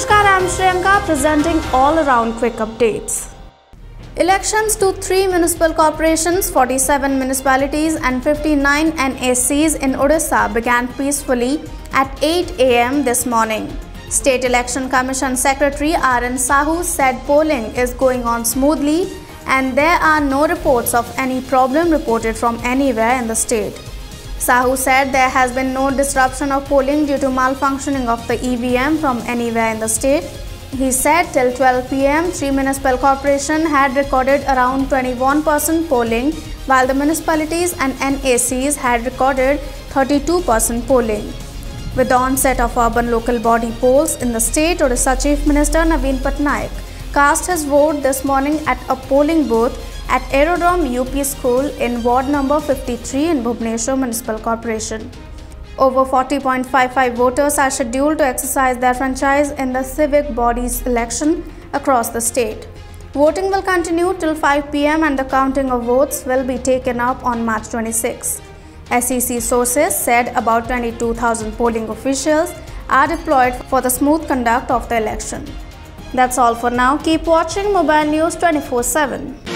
Shushkar Ram Shreyanka presenting all-around quick updates. Elections to 3 municipal corporations, 47 municipalities and 59 NACs in Odisha began peacefully at 8 am this morning. State Election Commission Secretary Arun Sahu said polling is going on smoothly and there are no reports of any problem reported from anywhere in the state. Sahu said there has been no disruption of polling due to malfunctioning of the EVM from anywhere in the state. He said till 12 pm, 3 municipal corporations had recorded around 21% polling, while the municipalities and NACs had recorded 32% polling. With the onset of urban local body polls in the state, Odisha Chief Minister Naveen Patnaik cast his vote this morning at a polling booth at Aerodrome UP School in Ward number 53 in Bhubaneswar Municipal Corporation. Over 40.55 voters are scheduled to exercise their franchise in the civic body's election across the state. Voting will continue till 5 pm and the counting of votes will be taken up on March 26. SEC sources said about 22,000 polling officials are deployed for the smooth conduct of the election. That's all for now. Keep watching Mobile News 24/7.